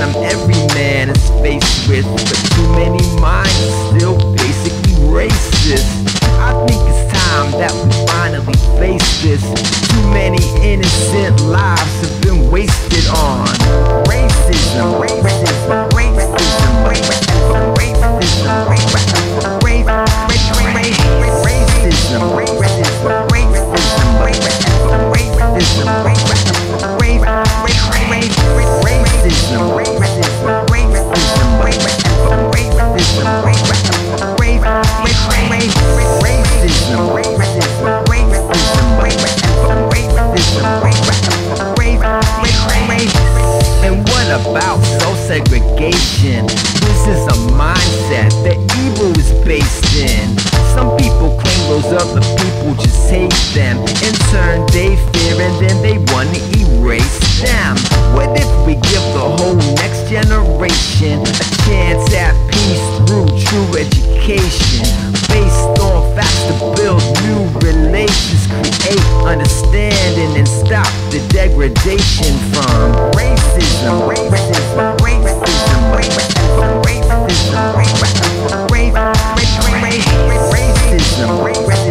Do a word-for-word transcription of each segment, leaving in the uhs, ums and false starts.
man, I'm every man is faced with, but too many minds are still basically racist. I think it's time that we finally face this. Too many innocent lives have been wasted on racism, racism, racism, racism, racism, racism, racism, racism, racism, racism, racism, racism, racism, racism, racism, racism, racism, racism, racism, racism, racism, racism. And what about soul segregation? This is a mindset that evil is based in. Some people claim those other people just hate them. In turn they fear and then they want to erase them. What if we give the whole next generation a chance at peace through true education? Based on facts to build new relations, create understanding and stop the degradation from racism, racism, racism, racism, racism, racism, racism, racism, racism, racism, racism,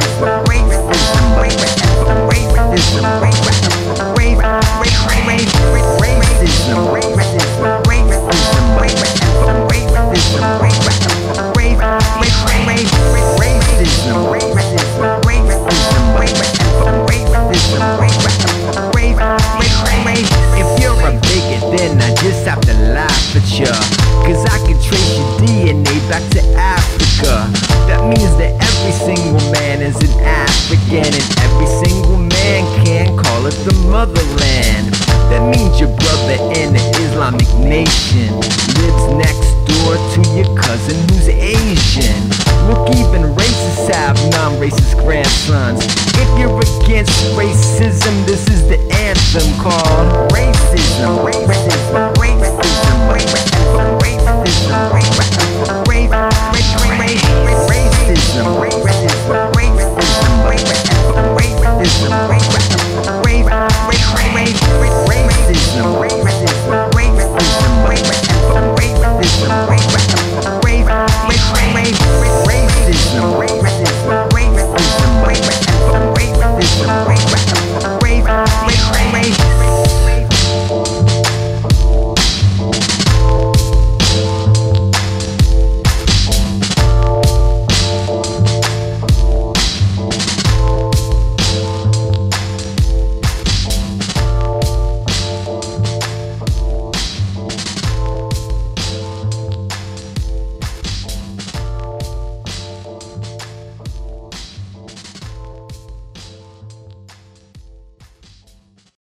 cause I can trace your D N A back to Africa. That means that every single man is an African, and every single man can call it the motherland. That means your brother in the Islamic nation lives next door to your cousin who's Asian. Look, even racists have non-racist grandsons. If you're against racism, this is the anthem called racism, racism, racism.